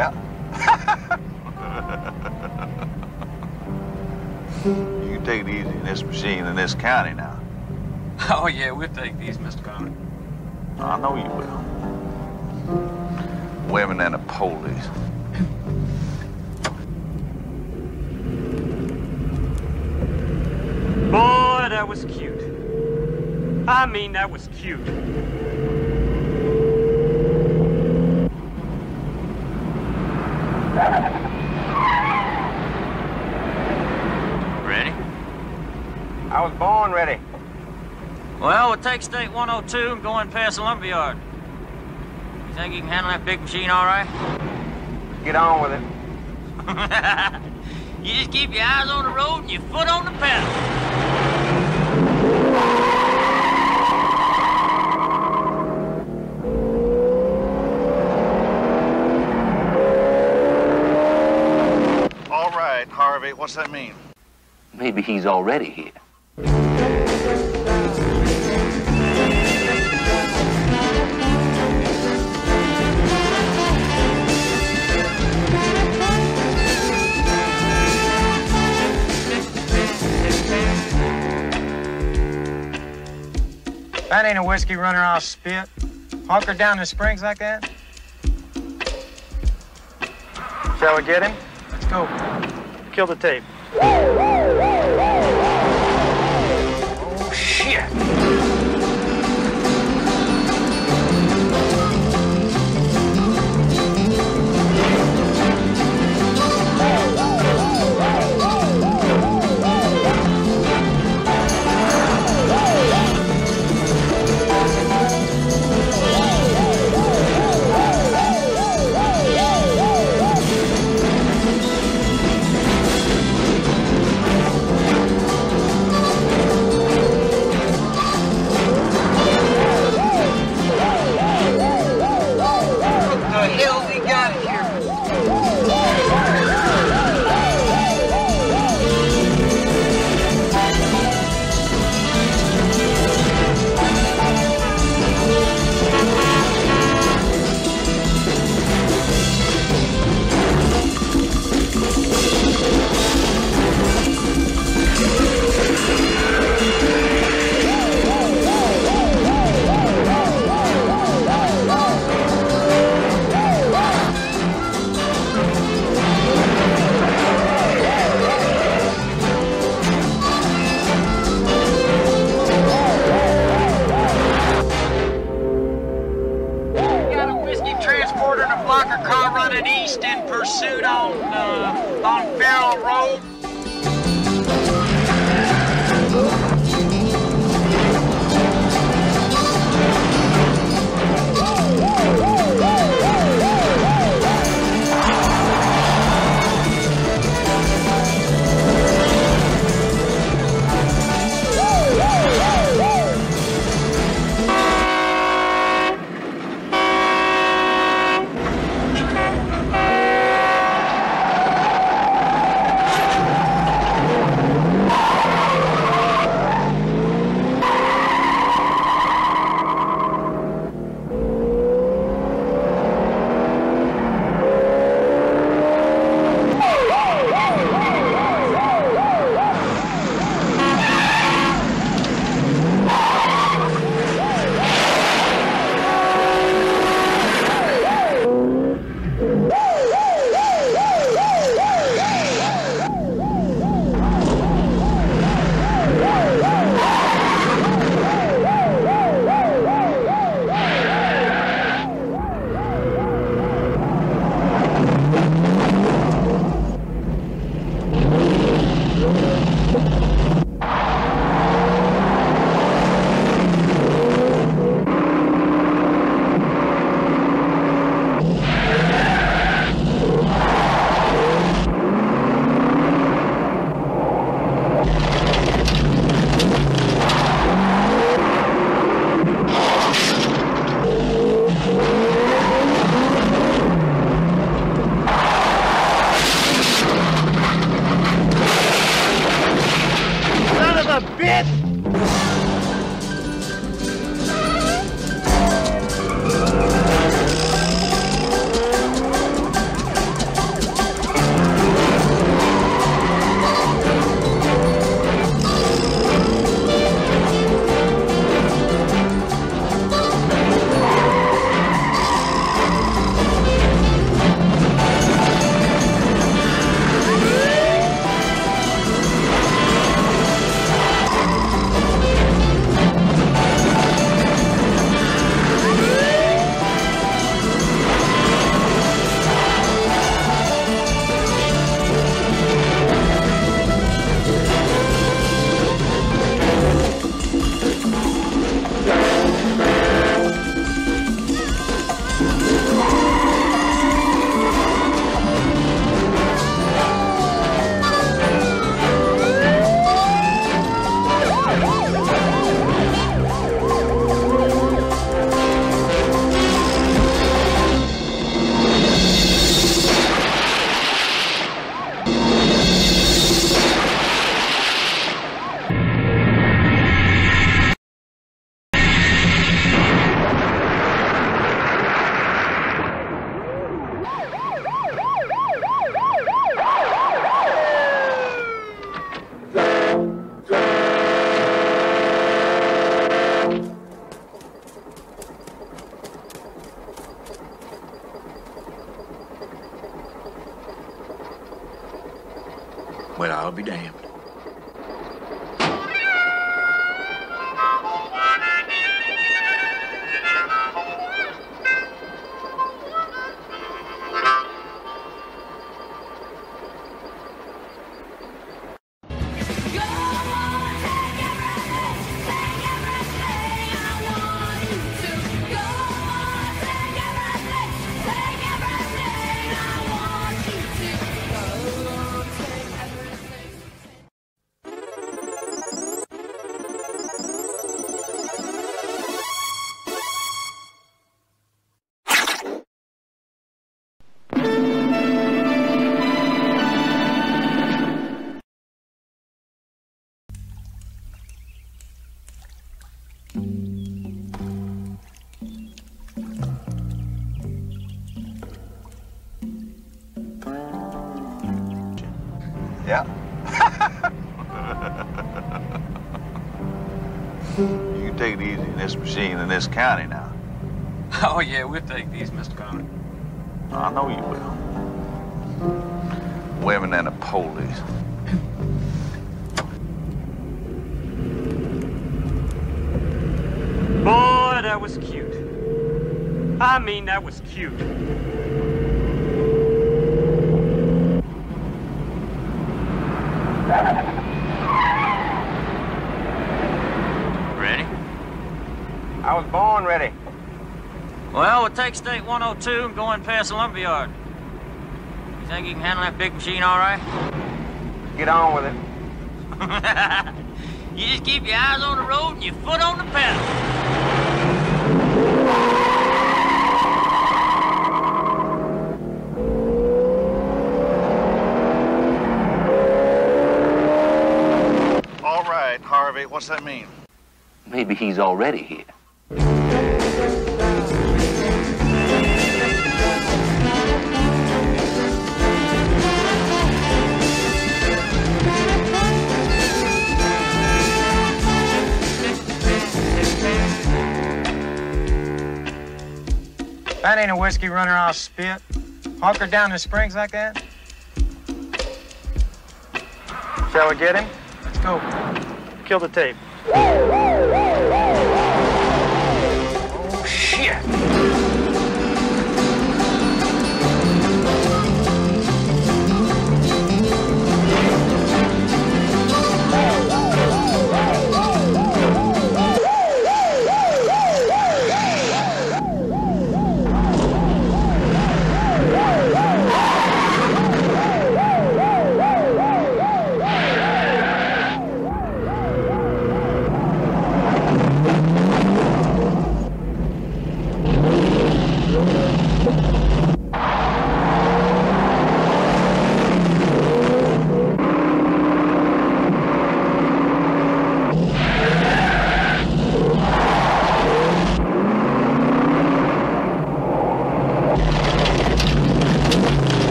Yeah. You can take it easy in this machine in this county now. Oh, yeah, we'll take these, Mr. Connor. I know you will. Women and the police. Boy, that was cute. I mean, that was cute. Ready? I was born ready. Well, we'll take State 102 and go in past the lumberyard. You think you can handle that big machine all right? Get on with it. You just keep your eyes on the road and your foot on the pedal. Harvey, what's that mean? Maybe he's already here. That ain't a whiskey runner I'll spit. Hunker down in the springs like that? Shall we get him? Let's go. Kill the tape. Oh, shit. Well, I'll be damned. Yeah. You can take it easy in this machine in this county now. Oh, yeah, we'll take these, Mr. Conner. I know you will. Women and the police. Boy, that was cute. I mean, that was cute. Ready? I was born ready. Well, we'll take State 102 and go in past the lumberyard. You think you can handle that big machine all right? Get on with it. You just keep your eyes on the road and your foot on the pedal. Harvey, what's that mean? Maybe he's already here. That ain't a whiskey runner I'll spit. Hunker down in the springs like that. Shall we get him? Let's go. Kill the tape. Oh, shit.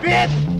Bitch!